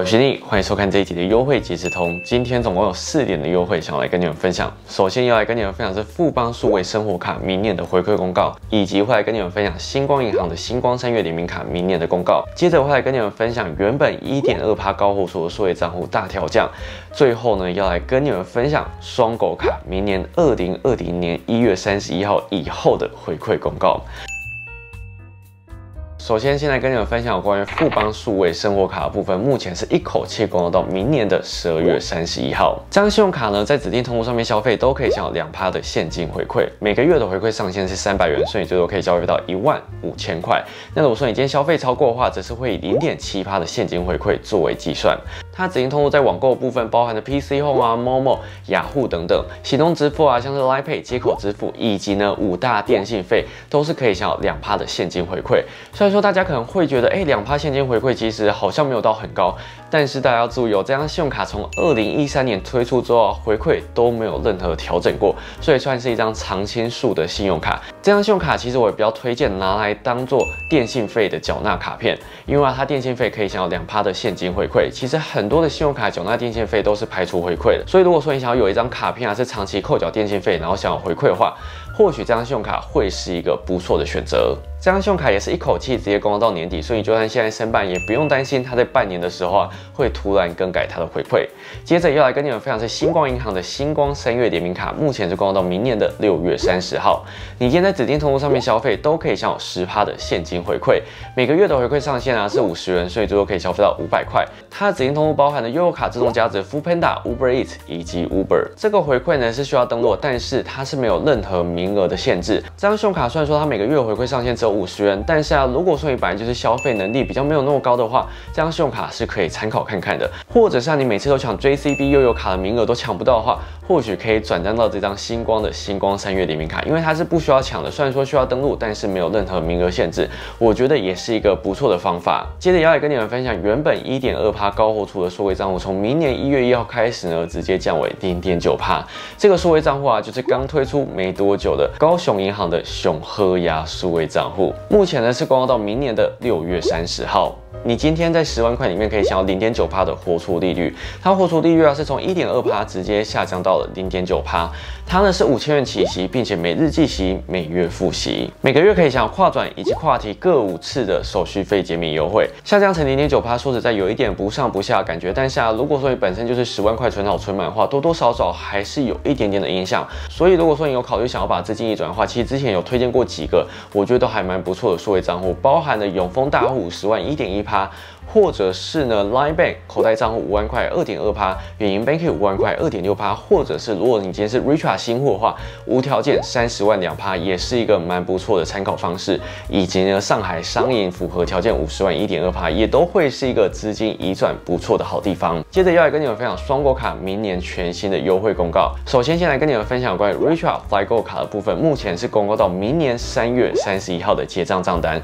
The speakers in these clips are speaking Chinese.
我是徐定，欢迎收看这一集的优惠即时通。今天总共有4点的优惠想要来跟你们分享。首先要来跟你们分享是富邦数位生活卡明年的回馈公告，以及会来跟你们分享星光银行的星光三月联名卡明年的公告。接着会来跟你们分享原本 1.2% 高活所的数位账户大调降。最后呢，要来跟你们分享双狗卡明年2020年1月31号以后的回馈公告。 首先，先来跟你们分享有关于富邦数位生活卡的部分，目前是一口气公告到明年的12月31号。这张信用卡呢，在指定通路上面消费都可以享有2%的现金回馈，每个月的回馈上限是300元，所以最多可以消费到15000块。那如果说你今天消费超过的话，则是会以0.7%的现金回馈作为计算。 它指定通路在网购的部分包含了 PC home 啊、Momo、雅虎等等，行动支付啊，像是 Line Pay 接口支付，以及呢5大电信费，都是可以享有2%的现金回馈。虽然说大家可能会觉得，2% 现金回馈其实好像没有到很高，但是大家要注意哦，这张信用卡从2013年推出之后啊，回馈都没有任何调整过，所以算是一张常青树的信用卡。这张信用卡其实我也比较推荐拿来当做电信费的缴纳卡片，因为它电信费可以享有2%的现金回馈，其实很多的信用卡缴纳电信费都是排除回馈的，所以如果说你想要有一张卡片啊，是长期扣缴电信费，然后想要回馈的话，或许这张信用卡会是一个不错的选择。 这张信用卡也是一口气直接公告到年底，所以就算现在申办，也不用担心它在半年的时候啊会突然更改它的回馈。接着要来跟你们分享是星光银行的星光3月联名卡，目前是公告到明年的6月30号。你今天在指定通路上面消费，都可以享有10%的现金回馈，每个月的回馈上限啊是50元，所以最多可以消费到500块。它的指定通路包含了悠游卡自动加值、Foodpanda、Uber Eats 以及 Uber。这个回馈呢是需要登录，但是它是没有任何名额的限制。这张信用卡虽然说它每个月的回馈上限只有 50元，但是啊，如果说你本来就是消费能力比较没有那么高的话，这张信用卡是可以参考看看的。或者是啊，你每次都抢 JCB 悠游卡的名额都抢不到的话，或许可以转战到这张星光的星光3月联名卡，因为它是不需要抢的，虽然说需要登录，但是没有任何名额限制，我觉得也是一个不错的方法。接着要来跟你们分享，原本 1.2% 高活储的数位账户，从明年1月1号开始呢，直接降为 0.9%。这个数位账户啊，就是刚推出没多久的高雄银行的熊喝鸭数位账户。 目前呢是公告到明年的6月30号。你今天在10万块里面可以享有 0.9% 的活出利率，它活出利率啊是从 1.2% 直接下降到了 0.9%。它呢是5000元起息，并且每日计息，每月付息，每个月可以享有跨转以及跨提各5次的手续费减免优惠。下降成 0.9%， 说实在有一点不上不下的感觉，但是啊，如果说你本身就是10万块存好存满的话，多多少少还是有一点点的影响。所以如果说你有考虑想要把资金移转的话，其实之前有推荐过几个，我觉得都还蛮不错的数位账户，包含了永丰大户50万 1.1%， 或者是呢 Line Bank 口袋账户5万块 2.2%， 远银 Bank 5万块 2.6%， 或者是如果你今天是 Richart 新户的话，无条件30万 2%， 也是一个蛮不错的参考方式。以及呢上海商银符合条件50万 1.2%， 也都会是一个资金移转不错的好地方。接着要来跟你们分享双国卡明年全新的优惠公告。首先先来跟你们分享关于 Richart FlyGo 卡的部分，目前是公告到明年3月31号的结账账单。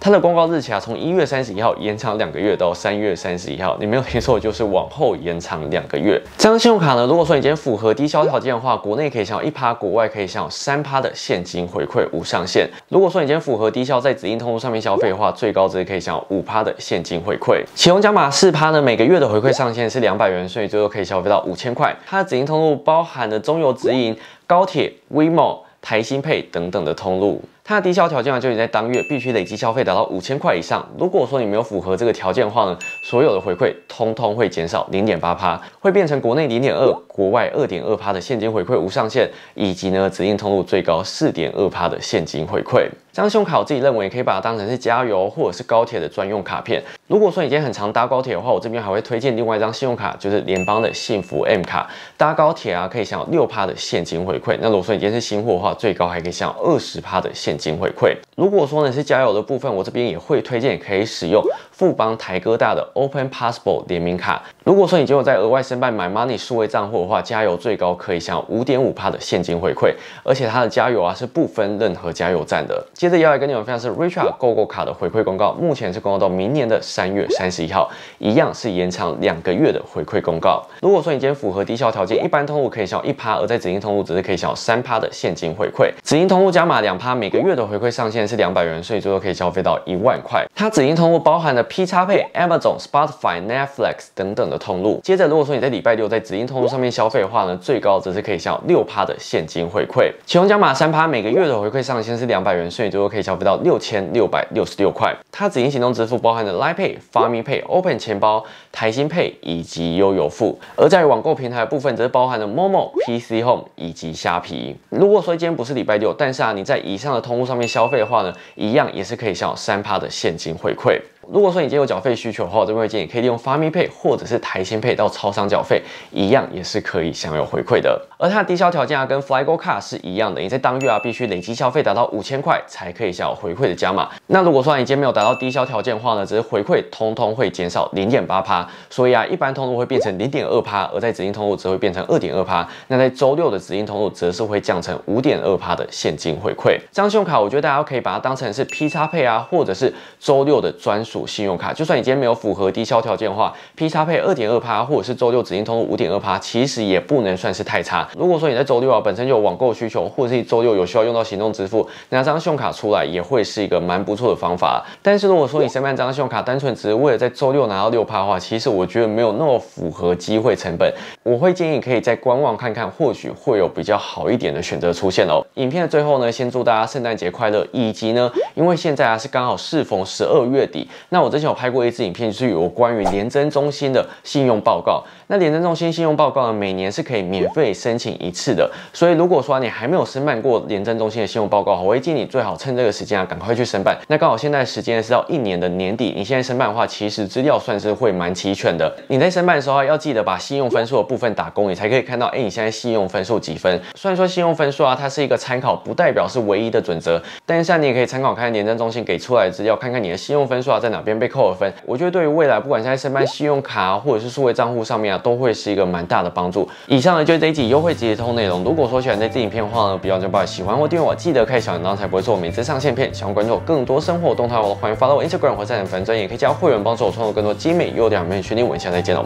它的公告日期啊，从1月31号延长2个月到3月31号，你没有听错，就是往后延长2个月。这张信用卡呢，如果说你今天符合低消条件的话，国内可以享有1%，国外可以享有3%的现金回馈无上限。如果说你今天符合低消，在指定通路上面消费的话，最高值可以享有5%的现金回馈。其中加码4%呢，每个月的回馈上限是200元，所以最多可以消费到5000块。它的指定通路包含了中油直营、高铁、WeMo、台新配等等的通路。 它的低消条件啊，就是你在当月必须累积消费达到5000块以上。如果说你没有符合这个条件的话呢，所有的回馈通通会减少 0.8%， 会变成国内 0.2%， 国外 2.2% 的现金回馈无上限，以及呢指定通路最高 4.2% 的现金回馈。这张信用卡我自己认为可以把它当成是加油或者是高铁的专用卡片。如果说你今天很常搭高铁的话，我这边还会推荐另外一张信用卡，就是联邦的幸福 M 卡。搭高铁啊可以享有 6% 的现金回馈。那如果说你今天是新户的话，最高还可以享有 20% 的现金回馈。 回馈。如果说呢是加油的部分，我这边也会推荐可以使用富邦台哥大的 Open Possible 联名卡。如果说你只有在额外申办 My Money 数位账户的话，加油最高可以享有 5.5% 的现金回馈，而且它的加油啊是不分任何加油站的。接着要来跟你们分享是 Richart GoGo 卡的回馈公告，目前是公告到明年的3月31号，一样是延长2个月的回馈公告。如果说你今天符合低消条件，一般通路可以享有1%，而在指定通路只是可以享有3%的现金回馈。指定通路加码2%，每个月月的回馈上限是200元，所以最多可以消费到1万块。它指定通路包含了 PXPay、Amazon、Spotify、Netflix 等等的通路。接着，如果说你在礼拜六在指定通路上面消费的话呢，最高则是可以享有6%的现金回馈。启宏加码3%，每个月的回馈上限是200元，所以最多可以消费到6666块。它指定行动支付包含了 Line Pay、Family Pay、Open 钱包、台新 Pay 以及悠游付。而在网购平台的部分，则是包含了 Momo、PC Home 以及虾皮。如果说今天不是礼拜六，但是啊你在以上的通路上面消费的话呢，一样也是可以享有3%的现金回馈。如果说你今天有缴费需求的话，我这边会建议可以利用Family Pay或者是台新 Pay 到超商缴费，一样也是可以享有回馈的。而它的低消条件啊，跟 FlyGo Card 是一样的，你在当月啊必须累积消费达到5000块才可以享有回馈的加码。那如果说你今天没有达到低消条件的话呢，只是回馈通通会减少 0.8%， 所以啊一般通路会变成 0.2%， 而在指定通路则会变成 2.2%， 那在周六的指定通路则是会降成 5.2% 的现金回馈。这张信用卡我觉得大家可以把它当成是 PXPay 啊，或者是周六的专属信用卡，就算你今天没有符合低消条件的话， PXPay 2.2%或者是周六指定通路 5.2%， 其实也不能算是太差。如果说你在周六啊本身就有网购需求，或者是周六有需要用到行动支付，那张信用卡出来也会是一个蛮不错的方法。但是如果说你身边这张信用卡单纯只是为了在周六拿到6%的话，其实我觉得没有那么符合机会成本。我会建议可以再观望看看，或许会有比较好一点的选择出现哦。影片的最后呢，先祝大家圣诞节快乐，以及呢，因为现在啊是刚好适逢12月底。那我之前有拍过一支影片，就是有关于联征中心的信用报告。那联征中心信用报告呢，每年是可以免费申请一次的。所以如果说你还没有申办过联征中心的信用报告，我会建议你最好趁这个时间啊，赶快去申办。那刚好现在时间是到1年的年底，你现在申办的话，其实资料算是会蛮齐全的。你在申办的时候啊，要记得把信用分数的部分打勾，你才可以看到，你现在信用分数几分。虽然说信用分数啊，它是一个参考，不代表是唯一的准则，但是啊，你也可以参考看联征中心给出来的资料，看看你的信用分数啊在哪边被扣了分。我觉得对于未来不管现在申办信用卡啊，或者是数位账户上面啊，都会是一个蛮大的帮助。以上呢就是这一集优惠节通内容。如果说喜欢这支影片的话呢，不要就把喜欢或订阅我，记得开小铃铛才不会错每次上线片。想要关注我更多生活动态，欢迎follow我 Instagram 或在粉专，也可以加入会员帮助我创作更多精美优点影片。群里我们下次再见喽，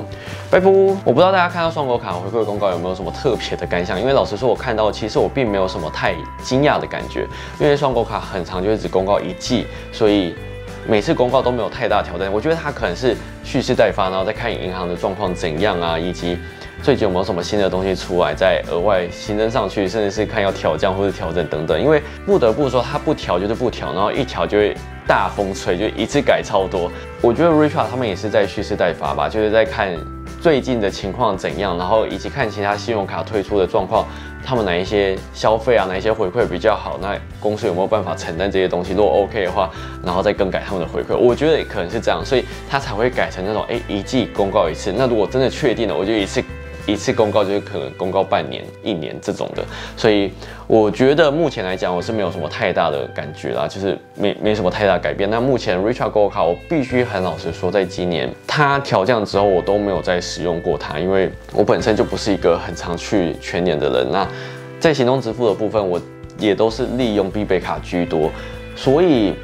拜拜。我不知道大家看到双狗卡回馈公告有没有什么特别的感想？因为老实说，我看到其实我并没有什么太惊讶的感觉，因为双狗卡很常就是只公告一季，所以每次公告都没有太大挑战，我觉得它可能是蓄势待发，然后再看银行的状况怎样啊，以及最近有没有什么新的东西出来，再额外新增上去，甚至是看要调降或是调整等等。因为不得不说，它不调就是不调，然后一调就会大风吹，就一次改超多。我觉得 Richart 他们也是在蓄势待发吧，就是在看最近的情况怎样，然后以及看其他信用卡推出的状况，他们哪一些消费啊，哪一些回馈比较好，那公司有没有办法承担这些东西？如果 OK 的话，然后再更改他们的回馈，我觉得可能是这样，所以他才会改成那种一季公告一次。那如果真的确定了，我就一次公告就是可能公告半年、1年这种的，所以我觉得目前来讲我是没有什么太大的感觉啦，就是没什么太大的改变。那目前 Richart Gold 卡我必须很老实说，在今年它调降之后我都没有再使用过它，因为我本身就不是一个很常去全年的人。那在行动支付的部分，我也都是利用必备卡居多，所以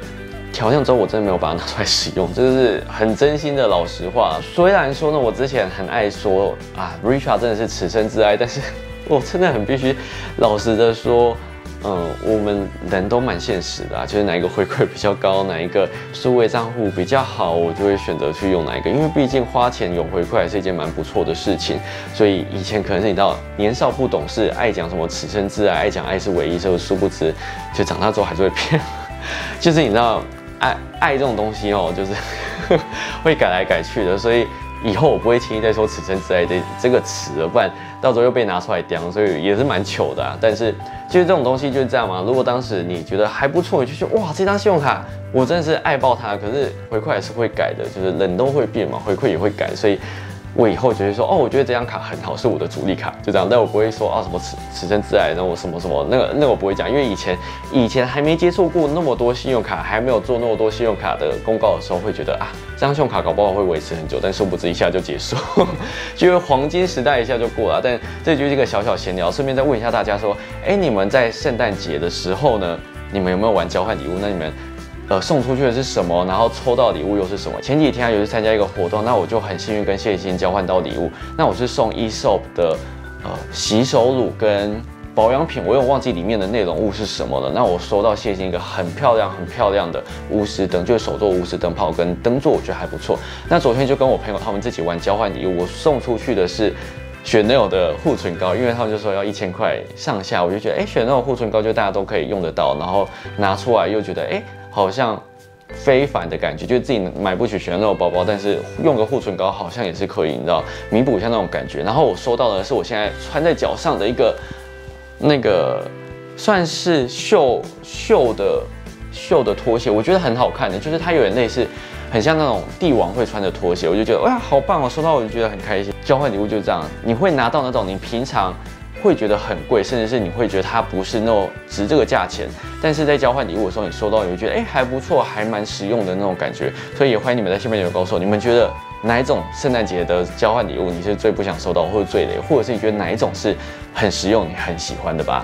调降之后我真的没有把它拿出来使用，这就是很真心的老实话。虽然说呢，我之前很爱说啊 Richart 真的是此生挚爱，但是我真的很必须老实的说，我们人都蛮现实的啊，就是哪一个回馈比较高，哪一个数位账户比较好，我就会选择去用哪一个，因为毕竟花钱有回馈还是一件蛮不错的事情。所以以前可能是你知道年少不懂事，爱讲什么此生挚爱，爱讲爱是唯一，就殊不知就长大之后还是会骗，就是你知道。爱这种东西哦，就是会改来改去的，所以以后我不会轻易再说此生挚爱这个词了，不然到时候又被拿出来讲，所以也是蛮糗的啊。但是就是这种东西就是这样嘛，如果当时你觉得还不错，你就觉得哇这张信用卡我真的是爱爆它，可是回馈还是会改的，就是人都会变嘛，回馈也会改，所以我以后就会说哦，我觉得这张卡很好，是我的主力卡，就这样。但我不会说啊什么此生挚爱，然后我什么什么那个我不会讲，因为以前还没接触过那么多信用卡，还没有做那么多信用卡的公告的时候，会觉得啊这张信用卡搞不好会维持很久，但殊不知一下就结束，就是黄金时代一下就过了。但这就是一个小小闲聊，顺便再问一下大家说，你们在圣诞节的时候呢，你们有没有玩交换礼物？那你们送出去的是什么？然后抽到礼物又是什么？前几天啊，有去参加一个活动，那我就很幸运跟谢欣交换到礼物。那我是送 eshop 的洗手乳跟保养品，我有忘记里面的内容物是什么了。那我收到谢欣一个很漂亮的钨丝灯，就是手做钨丝灯泡跟灯座，我觉得还不错。那昨天就跟我朋友他们自己玩交换礼物，我送出去的是 Chanel 的护唇膏，因为他们就说要1000块上下，我就觉得Chanel 护唇膏就大家都可以用得到，然后拿出来又觉得好像非凡的感觉，就是自己买不起Chanel 包包，但是用个护唇膏好像也是可以，你知道，弥补一下那种感觉。然后我收到的是我现在穿在脚上的一个那个算是绣的拖鞋，我觉得很好看的，就是它有点类似。 很像那种帝王会穿的拖鞋，我就觉得哇，好棒哦！收到我就觉得很开心。交换礼物就是这样，你会拿到那种你平常会觉得很贵，甚至是你会觉得它不是那种值这个价钱，但是在交换礼物的时候，你收到你会觉得还不错，还蛮实用的那种感觉。所以也欢迎你们在下面留言告诉我，你们觉得哪一种圣诞节的交换礼物你是最不想收到，或者最累，或者是你觉得哪一种是很实用、你很喜欢的吧？